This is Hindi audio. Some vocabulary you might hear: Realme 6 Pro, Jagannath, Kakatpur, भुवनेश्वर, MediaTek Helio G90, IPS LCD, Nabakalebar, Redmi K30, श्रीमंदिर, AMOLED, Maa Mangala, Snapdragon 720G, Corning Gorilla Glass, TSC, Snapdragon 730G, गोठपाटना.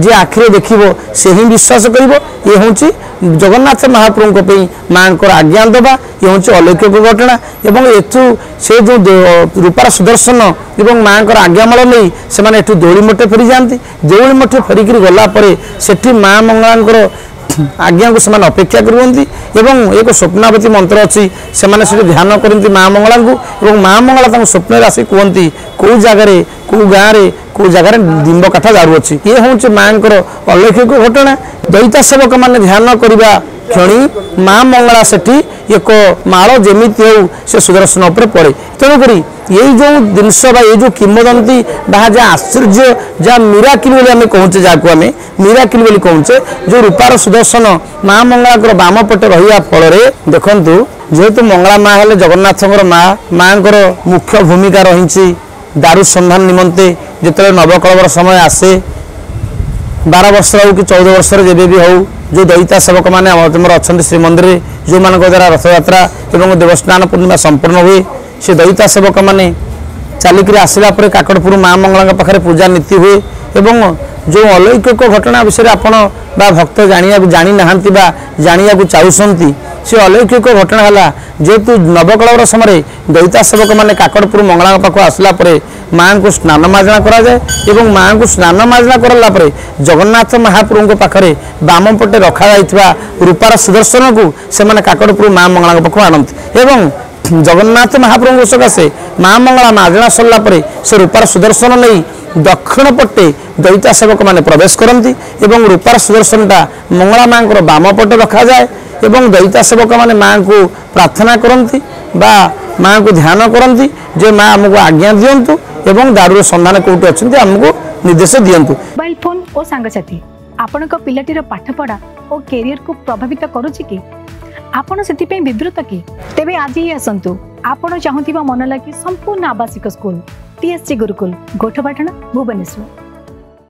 जे आखिरी देखिबो से ही विश्वास करिबो। ये होंची जगन्नाथ महाप्रभु माँ आज्ञा दबा, ये होंची अलौकिक घटना एवं एथु से जो रूपार सुदर्शन एवं माँ आज्ञामल नहीं से दौड़ी मठे फेरी जाती। दौड़ी मठे फेरिक गलापर से माँ मंगला आज्ञा को सेमान अपेक्षा करवती। एक स्वप्नावती मंत्र अच्छी से ध्यान करती माँ मंगला को। माँ मंगला स्वप्न आसी कहती कौ जगार कौ गाँव में कौ जगार डिंब काठा दारू अच्छी। ये हूँ माँ अलौकिक घटना। दैता सेवक मान ध्यान करवा क्षणी माँ मंगला सेठी एक माल जमीती हो से सुदर्शन उपर पड़े। तेणुकरी ये जो जिनस जो किंवदंती जहाँ आश्चर्य जहाँ मिराकिल बोली कहचे, जहाँ आम मिराकिल बोली कहचे जो रूपार सुदर्शन माँ मंगला बाम पटे रहा फल देखु। जेहेतु मंगला माँ हेले जगन्नाथ माँ, माँ मुख्य भूमिका रही दारू सन्धान निमंते। जिते नवकलबर समय आसे 12 वर्ष हो कि 14 वर्ष जब भी हो जो दैता सेवक मैंने अच्छा श्रीमंदिर जो मान द्वारा रथ यात्रा एवं देवस्थान पूर्णिमा संपूर्ण हुए। से दैता सेवक मैंने चलिकी आसला काकटपुर माँ मंगला पाखे पूजा नीति हुए। एवं जो अलौकिक घटना विषय आपण बा भक्त जाणी ना जाना चाहती से अलौकिक घटना है। जेहेतु नवकलबर समय दैता सेवक मैंने काकटपुर मंगला पाख आसला माँ को स्नान माजना कराए। माँ को स्नान माजना करालापर जगन्नाथ महाप्रभु को पाखे बाम पटे रखा जाइथिबा रूपार सुदर्शन को सेमाने काकटपुर माँ मंगला पाख आनती। एवं जगन्नाथ महाप्रभु सकाशे माँ मंगला माजना सरलापर से रूपार सुदर्शन नहीं दक्षिण पटे दैता सेवक मैंने प्रवेश करती। रूपार सुदर्शनटा मंगला माँ को बाम पटे रखा जाए। दैता सेवक मैंने माँ को प्रार्थना करती बा माँ को ध्यान करती जे माँ आमको आज्ञा दिंतु एवं दारूर सन्धान कौटी अच्छे आमको निर्देश दिंतु। मोबाइल फोन और सांगसाथी आपण पाटर पाठपढ़ा और कैरियर को प्रभावित करुच्ची आपण से विव्रत कि तेज आज ही आसतु आपण चाहूबा मन लगे संपूर्ण आवासिक स्कूल TSC गुरुकुल गोठपाटना भुवनेश्वर।